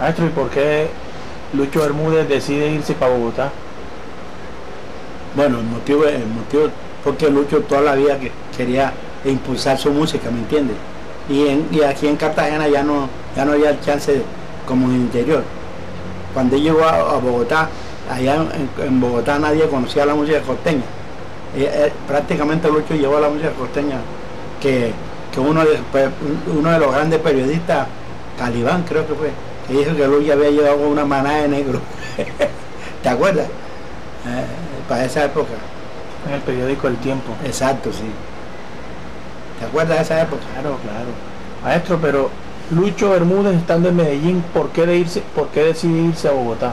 Maestro, ¿y por qué Lucho Bermúdez decide irse para Bogotá? Bueno, el motivo porque Lucho toda la vida quería impulsar su música, ¿me entiendes? Y aquí en Cartagena ya no había chance como en el interior. Cuando él llegó a Bogotá, allá en Bogotá nadie conocía la música costeña. Prácticamente Lucho llevó a la música costeña, que uno de los grandes periodistas, Calibán creo que fue, que dijo que Lucho había llegado con una manada de negro. ¿Te acuerdas? Para esa época. En el periódico El Tiempo. Exacto, sí. ¿Te acuerdas de esa época? Claro, claro. Maestro, pero Lucho Bermúdez, estando en Medellín, ¿por qué decide irse a Bogotá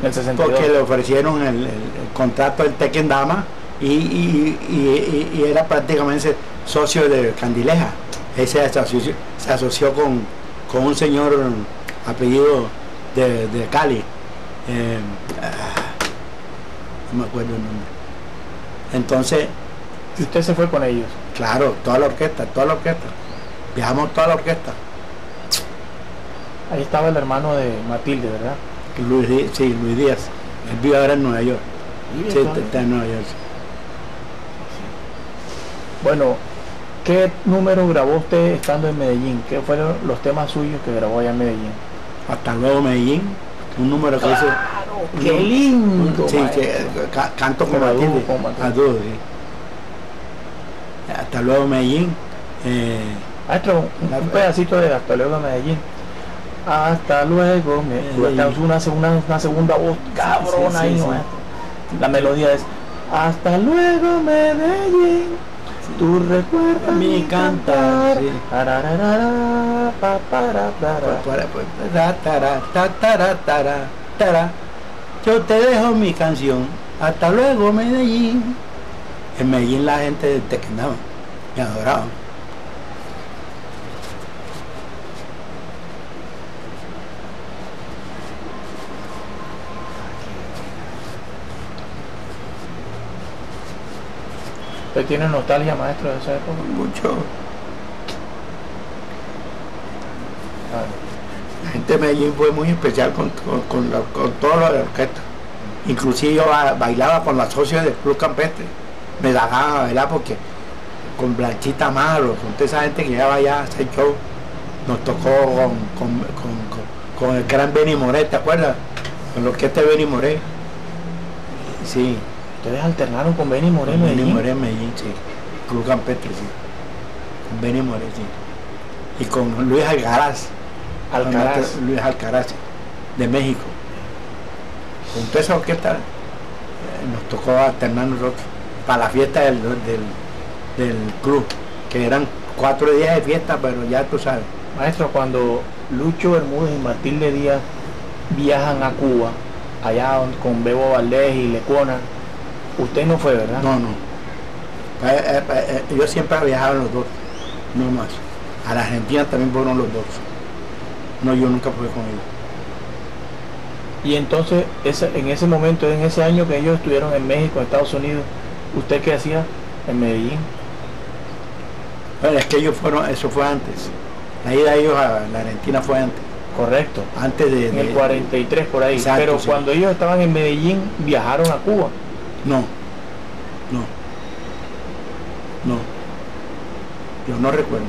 en el 62? Porque le ofrecieron el contrato del Tequendama y era prácticamente socio de Candileja. Él se asoció con un señor apellido de Cali. No me acuerdo el nombre. Entonces... ¿Y usted se fue con ellos? Claro, toda la orquesta. Viajamos toda la orquesta. Ahí estaba el hermano de Matilde, ¿verdad? Luis Díaz. Él vive ahora en Nueva York. Sí, está en Nueva York. Bueno, ¿qué número grabó usted estando en Medellín? ¿Qué fueron los temas suyos que grabó allá en Medellín? Hasta luego, Medellín. Un número que hizo... ¡Claro! ¡Qué lindo! Sí, canto con Matilde. A todos, sí. Hasta luego, Medellín. Maestro, un pedacito de Hasta luego, Medellín. Hasta luego, una segunda voz cabrona, sí, sí, ahí, sí, ¿no? Sí. La melodía es Hasta luego, Medellín, sí. Tú recuerdas mi cantar, sí. Yo te dejo mi canción, hasta luego, Medellín. En Medellín la gente de Tequendama me adoraba. ¿Usted tiene nostalgia, maestro, de esa época? Mucho. La gente de Medellín fue muy especial con todos los de la orquesta. Inclusive yo bailaba con las socias del Club Campestre. Me dejaba bailar porque con Blanchita Malo, con toda esa gente que llegaba allá a hacer show. Nos tocó con el gran Benny Moré, ¿te acuerdas? Con la orquesta de Benny Moré. Sí. ¿Ustedes alternaron con Benny Moré en Medellín? Benny Moré en Medellín, sí. Club Campestre, sí. Con Benny Moré, sí. Y con Luis Alcaraz. Luis Alcaraz, de México. Con toda esa orquesta nos tocó alternar nosotros para la fiesta del club, que eran 4 días de fiesta, pero ya tú sabes. Maestro, cuando Lucho Bermúdez y Matilde Díaz viajan a Cuba, allá con Bebo Valdés y Lecuona, usted no fue, ¿verdad? No. Yo siempre he viajado los dos, no más. A la Argentina también fueron los dos. No, yo nunca fui con ellos. Y entonces, en ese momento, en ese año que ellos estuvieron en México, en Estados Unidos, ¿usted qué hacía en Medellín? Bueno, es que ellos fueron, eso fue antes. La ida de ellos a la Argentina fue antes. Correcto. Antes de... En el 43, por ahí. Exacto, pero sí. Cuando ellos estaban en Medellín, viajaron a Cuba. No. Yo no recuerdo.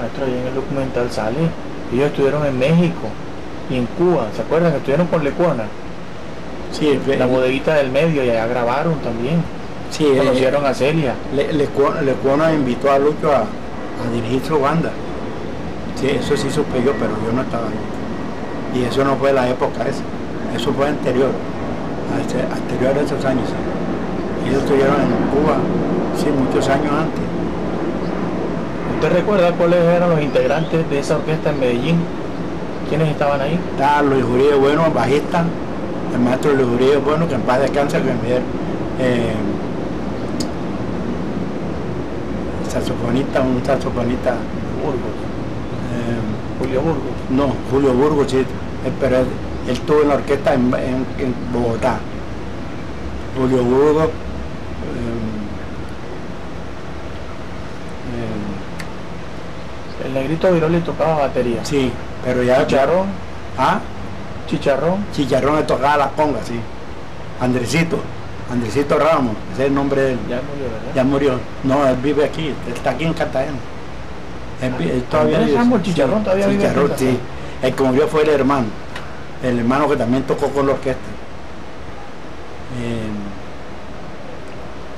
Maestro, ahí en el documental sale. Ellos estuvieron en México y en Cuba. ¿Se acuerdan que estuvieron con Lecuona? Sí. La Bodeguita del Medio, y allá grabaron también. Sí. Conocieron a Celia. Lecuona invitó a Lucho a dirigir su banda. Sí, eso sí supe yo, pero yo no estaba ahí. Y eso no fue la época esa. Eso fue anterior. Anterior a esos años. Ellos estuvieron en Cuba, sí, muchos años antes. ¿Usted recuerda cuáles eran los integrantes de esa orquesta en Medellín? ¿Quiénes estaban ahí? Está Luis Uribe Bueno, bajista, el maestro Luis Uribe Bueno, que en paz descansa, que un saxofonista. Julio Burgos. No, Julio Burgos, sí, pero él estuvo en la orquesta en Bogotá. Julio Burgos, el negrito Viroli tocaba batería. Sí, Pero ya... Chicharrón. ¿Ah? Chicharrón. Chicharrón le tocaba la conga, sí. Andresito. Andresito Ramos, ese es el nombre de él. Ya murió, ¿verdad? Ya murió. No, él vive aquí, él está aquí en Cartagena. Él todavía vive. Ramos, Chicharrón sí, todavía vive. Chicharrón, sí. El que murió fue el hermano. El hermano que también tocó con la orquesta.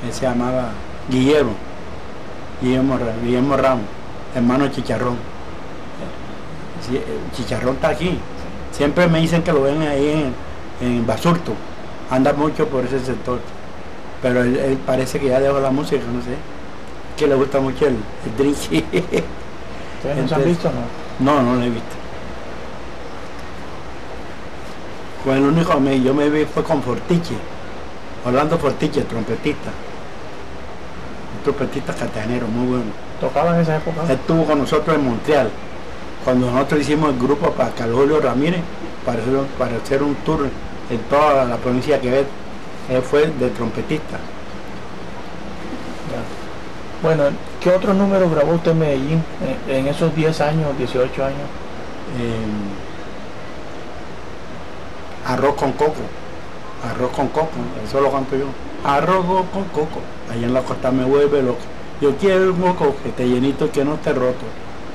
Él se llamaba Guillermo Ramos, hermano Chicharrón. Sí, Chicharrón está aquí. Siempre me dicen que lo ven ahí en Basurto. Anda mucho por ese sector, pero él parece que ya dejó la música, no sé, que le gusta mucho el drink. ¿Ustedes entonces, no han visto, no? No, no lo he visto. Con el único que yo me vi fue con Fortiche, Orlando Fortiche, trompetista, un trompetista cartagenero, muy bueno. ¿Tocaba en esa época? Él estuvo con nosotros en Montreal, cuando nosotros hicimos el grupo para Carlos Julio Ramírez, para hacer un tour en toda la provincia de Quebec. Él fue de trompetista. Bueno, ¿qué otros números grabó usted en Medellín en esos 10 años, 18 años? Arroz con coco. Arroz con coco, eso lo canto yo. Arroz con coco, allá en la costa me vuelve loco. Yo quiero un coco que esté llenito y que no esté roto.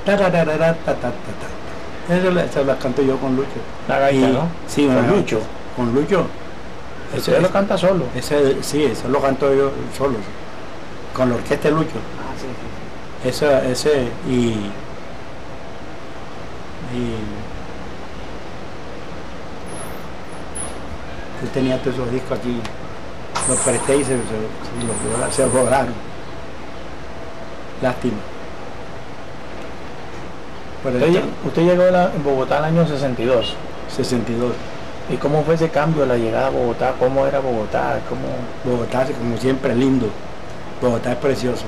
Eso lo canto yo con Lucho. La gaita, ¿no? Sí, con Lucho. Con Lucho. Eso lo canta solo. Ese, sí, eso lo canto yo solo. Con la orquesta de Lucho. Ah, sí, sí. Ese y él tenía todos esos discos aquí. Los presté y se robaron. Lástima. Usted llegó en Bogotá en el año 62. 62. ¿Y cómo fue ese cambio, la llegada a Bogotá? ¿Cómo era Bogotá? Bogotá, como siempre, lindo. Bogotá es precioso.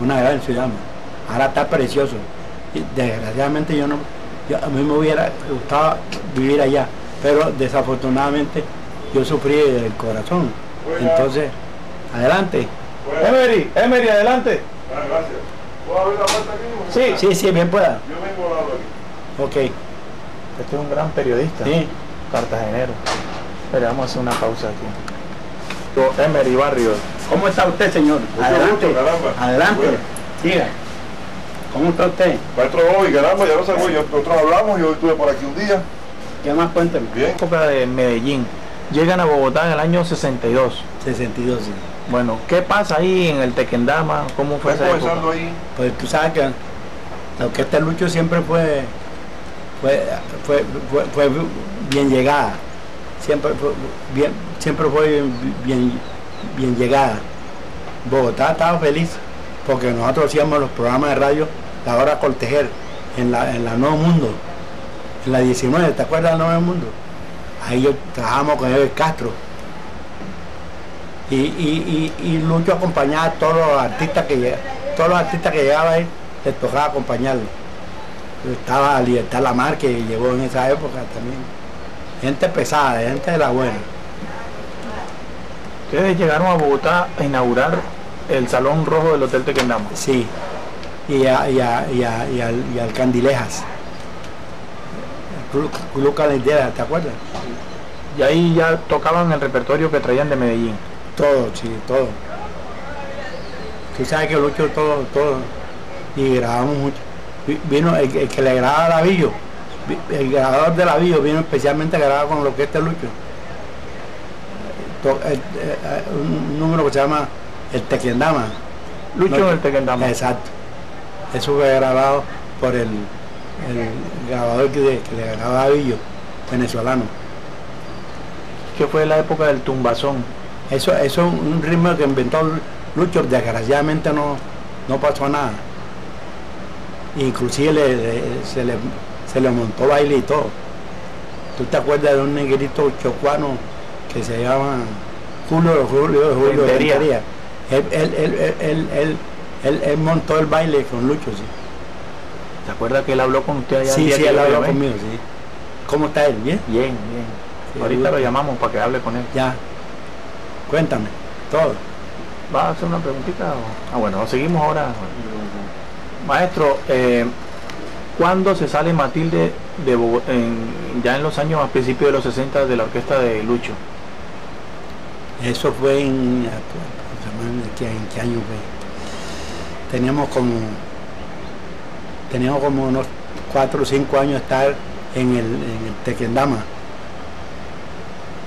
Una gran ciudad. Ahora está precioso. Y desgraciadamente a mí me hubiera gustado vivir allá. Pero desafortunadamente yo sufrí del corazón. Entonces, adelante. Emery, adelante. Gracias. ¿Puedo abrir la puerta aquí? Sí, sí, bien pueda. Yo vengo a hablar aquí. Ok. Este es un gran periodista. Sí. Cartagenero. Pero vamos a hacer una pausa aquí. Emery Barrios. ¿Cómo está usted, señor? Adelante. Mucho gusto, adelante. Siga. ¿Cómo está usted? Maestro, hoy, caramba, ya lo sabemos. Nosotros hablamos y hoy estuve por aquí un día. ¿Qué más? Cuénteme. Bien. Compra de Medellín. Llegan a Bogotá en el año 62. 62, sí. Bueno, ¿qué pasa ahí en el Tequendama? ¿Cómo fue esa época? Ahí. Pues tú sabes que la orquesta Lucho siempre fue bien llegada. Siempre fue bien llegada. Bogotá estaba feliz porque nosotros hacíamos los programas de radio La Hora Coltejer en la Nuevo Mundo, en la 19, ¿te acuerdas del Nuevo Mundo? Ahí yo trabajamos con Henry Castro. Y Lucho acompañaba a todos los artistas que llegaban ahí, les tocaba acompañarlo. Estaba Libertad Lamar, que llegó en esa época también. Gente pesada, gente de la buena. Ustedes llegaron a Bogotá a inaugurar el Salón Rojo del Hotel Tequendama. Sí, y al Candilejas. Club Calendera, ¿te acuerdas? Y ahí ya tocaban el repertorio que traían de Medellín. Todo, sí, todo. Tú sabes que Lucho todo. Y grabamos mucho. Vino el que le grababa a Lavillo, el grabador de Lavillo vino especialmente a grabar con la orquesta Lucho. Un número que se llama El Tequendama. Lucho en el Tequendama. Exacto. Eso fue grabado por el grabador que le grababa a Lavillo, venezolano. ¿Qué fue la época del tumbazón? Eso es un ritmo que inventó Lucho, desgraciadamente no pasó nada. Inclusive se le montó baile y todo. ¿Tú te acuerdas de un negrito chocuano que se llama Julio Rentería? Él montó el baile con Lucho, sí. ¿Te acuerdas que él habló con usted allá? Sí, sí, él habló conmigo, sí. ¿Cómo está él? ¿Bien? Bien, bien. Sí, ahorita lo llamamos para que hable con él. Ya. Cuéntame, todo. ¿Va a hacer una preguntita? Bueno, seguimos ahora. Maestro, Cuando se sale Matilde de Bogotá, ya en los años, a principios de los 60, de la orquesta de Lucho? Eso fue en, ¿qué año fue? Teníamos como unos 4 o 5 años estar en el Tequendama.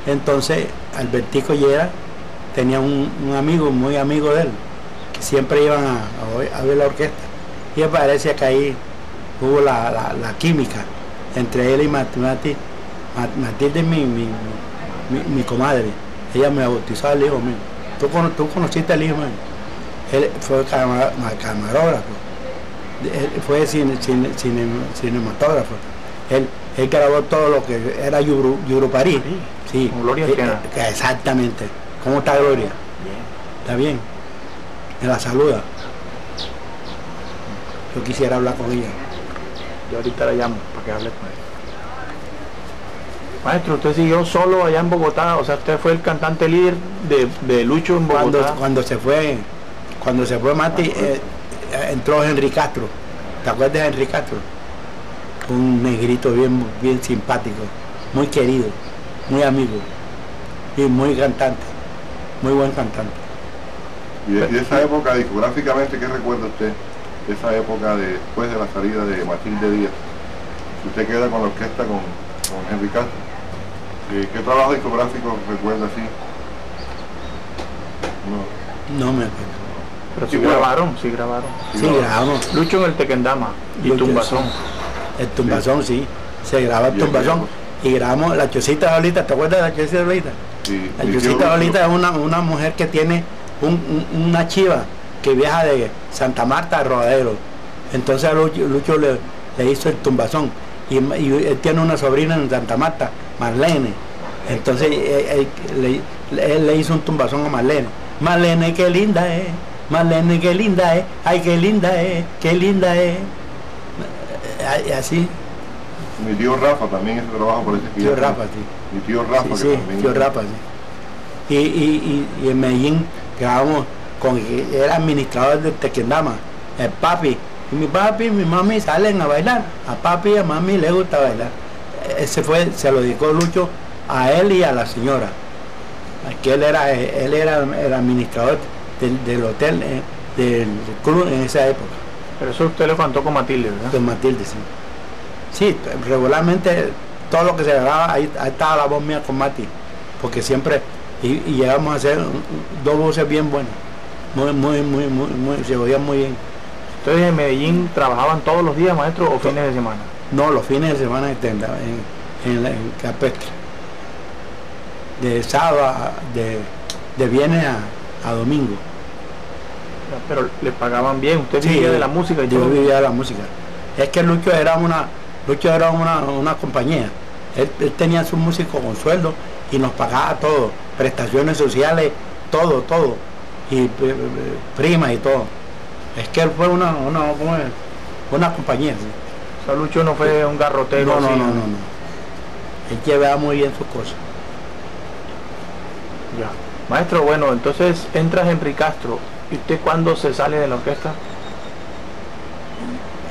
Entonces Albertico Llera tenía un amigo, muy amigo de él, que siempre iban a ver la orquesta, y me parece que ahí hubo la química entre él y Matilde. Matilde es mi comadre, ella me bautizó al hijo mío. Tú conociste al hijo mío, él fue camarógrafo, él fue cinematógrafo, él grabó todo lo que era Yuru París. Sí, Gloria. Exactamente. ¿Cómo está Gloria? Bien. ¿Está bien? Me la saluda. Yo quisiera hablar con ella. Yo ahorita la llamo para que hable con ella. Maestro, usted siguió solo allá en Bogotá, o sea, usted fue el cantante líder de Lucho en Bogotá. Cuando se fue Mati, entró Henry Castro. ¿Te acuerdas de Henry Castro? Un negrito bien simpático, muy querido, muy amigo y muy cantante, muy buen cantante. ¿Y esa época discográficamente qué recuerda usted? Esa época después de la salida de Matilde Díaz, usted queda con la orquesta con Henry Castro. ¿Qué trabajo discográfico recuerda así? No me acuerdo. Pero sí, grabaron. Sí, grabamos. Lucho en el Tequendama y Lucho, Tumbazón. El Tumbazón, sí. Se graba el Tumbazón. Y grabamos la Chocita Lolita. ¿Te acuerdas de la Chocita Lolita? Sí. La Chocita Lolita es una mujer que tiene una chiva que viaja de Santa Marta a Rodadero. Entonces Lucho le hizo el Tumbazón. Y él tiene una sobrina en Santa Marta, Marlene. Entonces él le hizo un Tumbazón a Marlene. Marlene, qué linda es. Marlene, qué linda es. Ay, qué linda es. Qué linda es. Así. Mi tío Rafa también hizo trabajo por ese tío Rafa, sí. Mi tío Rafa, sí, que sí, también. Tío Rafa, sí. Y en Medellín grabamos con era administrador del Tequendama, el papi. Y mi papi y mi mami salen a bailar. A papi y a mami le gusta bailar. Ese fue, se lo dedicó Lucho a él y a la señora. Aquí él era el administrador del hotel, del club en esa época. Pero eso usted lo cantó con Matilde, ¿verdad? Con Matilde, sí. Sí, regularmente todo lo que se grababa, ahí estaba la voz mía con Mati, porque siempre, y llegamos a hacer dos voces bien buenas, muy, se oían muy bien. ¿Ustedes en Medellín trabajaban todos los días, maestro, o fines de semana? No, los fines de semana en Campestre, de sábado, de viernes a domingo. Pero le pagaban bien, usted sí, vivía de la música. Y yo todo. Vivía de la música. Es que Lucho era una compañía. Él tenía su músico con sueldo y nos pagaba todo, prestaciones sociales, todo, y primas y todo. Es que él fue una compañía. ¿Sí? O sea, Lucho no fue un garrotero. No. Él llevaba muy bien sus cosas. Ya. Maestro, bueno, entonces entras Henry Castro. ¿Y usted cuándo se sale de la orquesta?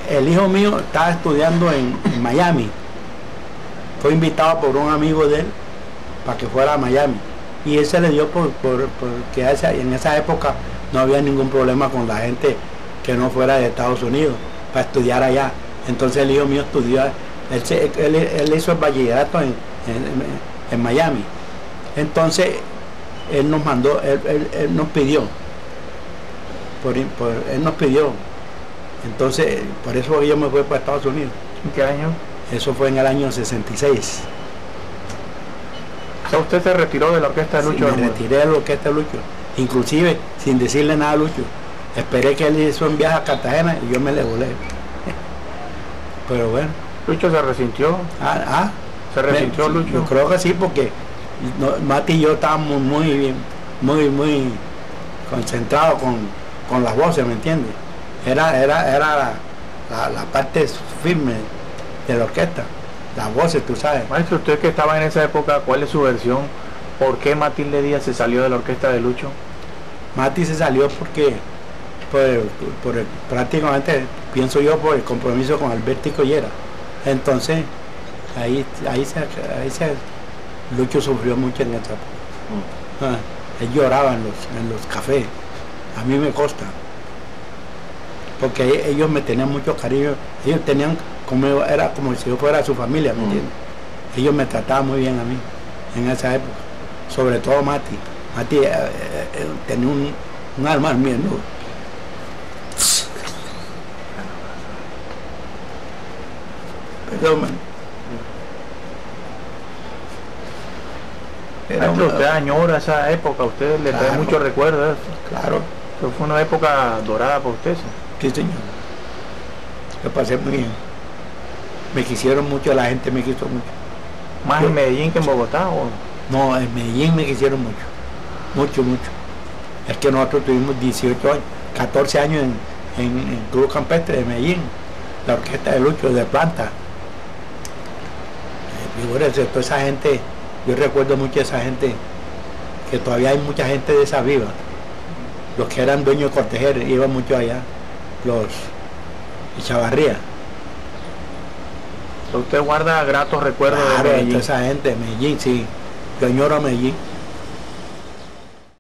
El hijo mío estaba estudiando en Miami. Fue invitado por un amigo de él para que fuera a Miami. Y ese le dio porque en esa época no había ningún problema con la gente que no fuera de Estados Unidos para estudiar allá. Entonces el hijo mío estudió, él hizo el bachillerato en Miami. Entonces él nos mandó, él nos pidió. Él nos pidió. Entonces, por eso yo me fui para Estados Unidos. ¿En qué año? Eso fue en el año 66. O sea, ¿usted se retiró de la orquesta de Lucho? Sí, me retiré de la orquesta de Lucho. Inclusive, sin decirle nada a Lucho. Esperé que él hizo un viaje a Cartagena y yo me le volé. Pero bueno. ¿Lucho se resintió? ¿Se resintió Lucho? Yo creo que sí, porque Mati y yo estábamos muy concentrados con las voces, ¿me entiendes? Era la parte firme de la orquesta, las voces, tú sabes. Maestro, usted que estaba en esa época, ¿cuál es su versión? ¿Por qué Matilde Díaz se salió de la orquesta de Lucho? Mati se salió porque prácticamente pienso yo, por el compromiso con Albertico Llera. Entonces, Lucho sufrió mucho en esa época. Él lloraba en los cafés. A mí me consta, porque ellos me tenían mucho cariño, ellos tenían como, era como si yo fuera su familia, ¿me entiendes? Ellos me trataban muy bien a mí en esa época, sobre todo Mati. Mati tenía un alma al mío, ¿no? Perdón, man. Usted añora esa época, usted le trae muchos recuerdos. Claro. Pero fue una época dorada para usted, ¿sí? Sí, señor. Lo pasé muy bien. Me quisieron mucho, la gente me quiso mucho. ¿Más en Medellín que en Bogotá? ¿O? No, en Medellín me quisieron mucho. Mucho, mucho. Es que nosotros tuvimos 18 años, 14 años en Club Campestre de Medellín. La orquesta de Lucho, de planta. Figúrense, toda esa gente, yo recuerdo mucho a esa gente, que todavía hay mucha gente de esa viva. Los que eran dueños de Coltejer iban mucho allá, los Chavarría. ¿Usted guarda gratos recuerdos de Medellín? Esa gente de Medellín, sí. Yo añoro a Medellín.